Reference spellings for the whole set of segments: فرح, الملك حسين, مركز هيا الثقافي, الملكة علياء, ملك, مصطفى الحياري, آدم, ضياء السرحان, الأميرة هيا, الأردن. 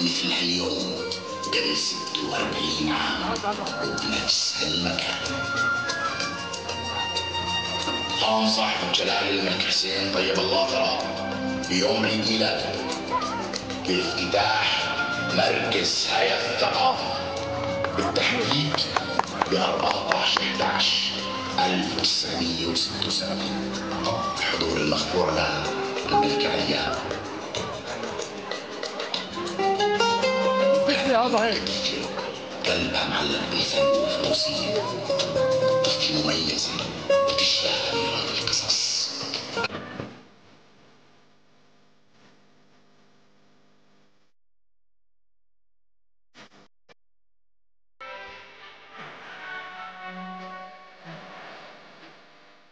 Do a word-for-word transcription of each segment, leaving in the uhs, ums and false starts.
مثلها اليوم قبل ستة وأربعين عام بنفس هالمكان. قام صاحب الجلال الملك حسين طيب الله ثراه بيوم عيد ميلاده بافتتاح مركز هيا الثقافي بالتحديد ب أربعة عشر إحدى عشر ألف وتسعمية وستة وسبعين بحضور المخبور لها الملكة علياء. قلبها معلق بالفن والفروسية، طفل مميزة بتشبه أميرات القصص.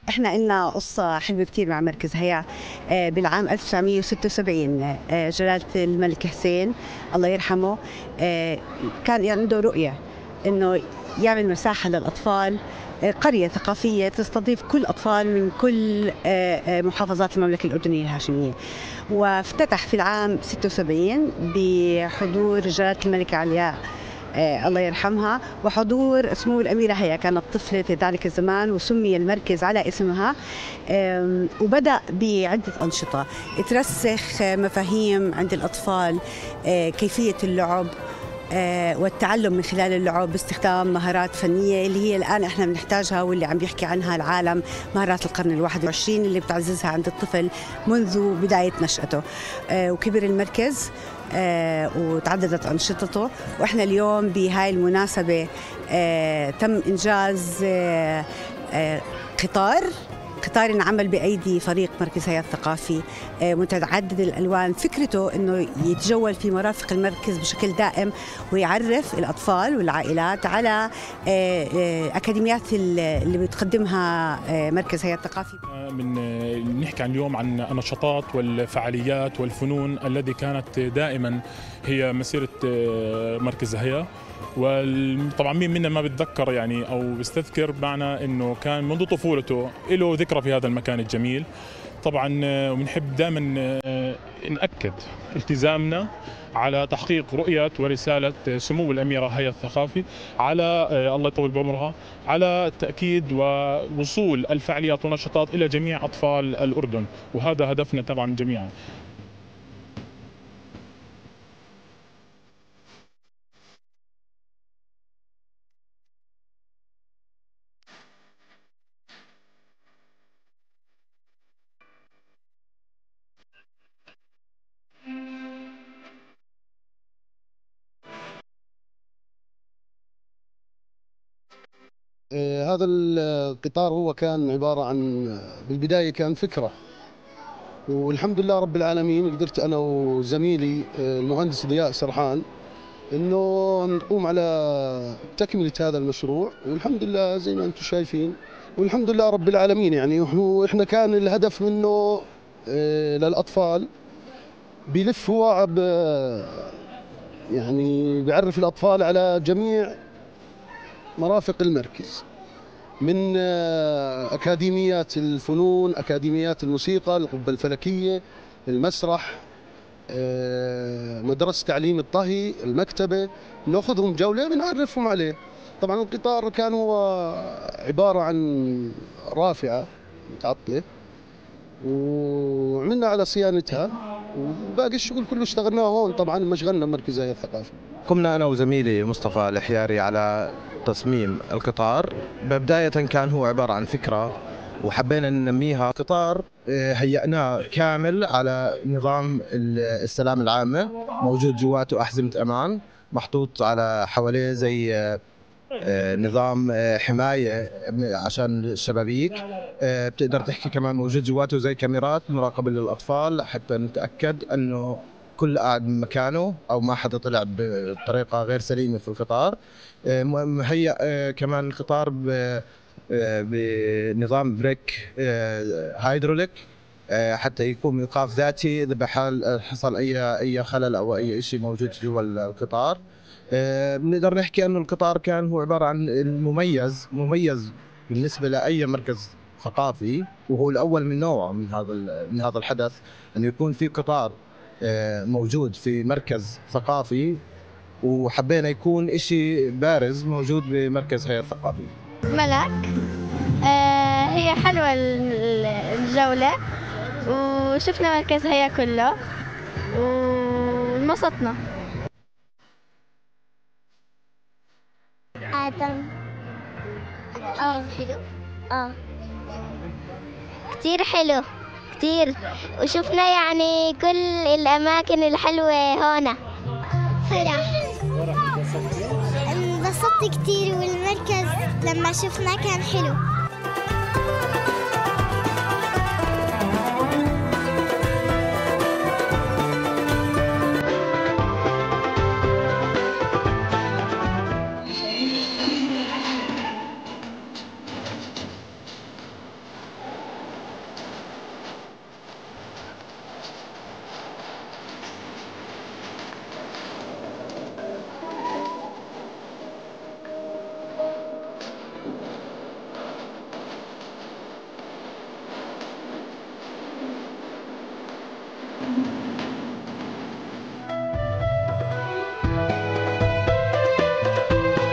احنا قلنا قصة حلوة كتير مع مركز هيا. بالعام ألف وتسعمية وستة وسبعين جلالة الملك حسين الله يرحمه كان عنده رؤية انه يعمل مساحة للأطفال، قرية ثقافية تستضيف كل الأطفال من كل محافظات المملكة الأردنية الهاشمية. وافتتح في العام ستة وسبعين بحضور جلالة الملكة علياء الله يرحمها وحضور سمو الأميرة هيا، كانت طفلة في ذلك الزمان، وسمي المركز على اسمها. وبدأ بعدة أنشطة ترسخ مفاهيم عند الأطفال، كيفية اللعب والتعلم من خلال اللعب باستخدام مهارات فنية اللي هي الآن احنا بنحتاجها واللي عم بيحكي عنها العالم، مهارات القرن الواحد والعشرين اللي بتعززها عند الطفل منذ بداية نشأته. وكبر المركز وتعددت أنشطته، وإحنا اليوم بهاي المناسبة تم إنجاز قطار قطار انعمل بأيدي فريق مركز هيا الثقافي متعدد الألوان. فكرته أنه يتجول في مرافق المركز بشكل دائم ويعرف الأطفال والعائلات على أكاديميات اللي بتقدمها مركز هيا الثقافي. من نحكي عن اليوم عن النشاطات والفعاليات والفنون الذي كانت دائما هي مسيرة مركز هيا. وطبعا مين منا ما بتذكر يعني او بيستذكر معنا انه كان منذ طفولته له ذكرى في هذا المكان الجميل. طبعا بنحب دائما ناكد التزامنا على تحقيق رؤيه ورساله سمو الاميره هيا الثقافي على الله يطول بعمرها، على تاكيد ووصول الفعاليات والنشاطات الى جميع اطفال الاردن، وهذا هدفنا طبعا جميعا. هذا القطار هو كان عبارة عن بالبداية كان فكرة، والحمد لله رب العالمين قدرت أنا وزميلي المهندس ضياء السرحان أنه نقوم على تكملة هذا المشروع، والحمد لله زي ما أنتم شايفين والحمد لله رب العالمين. يعني إحنا كان الهدف منه للأطفال بيلف هو يعني بيعرف الأطفال على جميع مرافق المركز، من أكاديميات الفنون، أكاديميات الموسيقى، القبة الفلكية، المسرح، مدرسة تعليم الطهي، المكتبة، نأخذهم جولة بنعرفهم عليه. طبعا القطار كان هو عبارة عن رافعة متعطلة وعملنا على صيانتها، وباقي الشغل كله اشتغلناه هون طبعا مشغلنا مركز هيا الثقافي. قمنا أنا وزميلي مصطفى الحياري على تصميم القطار. بداية كان هو عبارة عن فكرة وحبينا ننميها قطار هيئناه كامل على نظام السلام العامة، موجود جواته أحزمة أمان محطوط على حواليه زي نظام حماية عشان الشبابيك، بتقدر تحكي كمان موجود جواته زي كاميرات مراقبة للأطفال حتى نتأكد أنه كل قاعد من مكانه او ما حدا طلع بطريقه غير سليمه في القطار. مهيئ كمان القطار بنظام بريك هيدروليك حتى يكون ايقاف ذاتي اذا بحال حصل اي اي خلل او اي شيء موجود جوا القطار. بنقدر نحكي انه القطار كان هو عباره عن المميز مميز بالنسبه لاي مركز ثقافي، وهو الاول من نوعه من هذا من هذا الحدث انه يكون في قطار موجود في مركز ثقافي، وحبينا يكون إشي بارز موجود بمركز هيا الثقافي. ملك آه هي حلوة الجولة، وشفنا مركز هيا كله وانبسطنا. آدم آه حلو، آه كتير حلو كتير، وشفنا يعني كل الأماكن الحلوة هنا. فرح انبسطت كتير، والمركز لما شفناه كان حلو.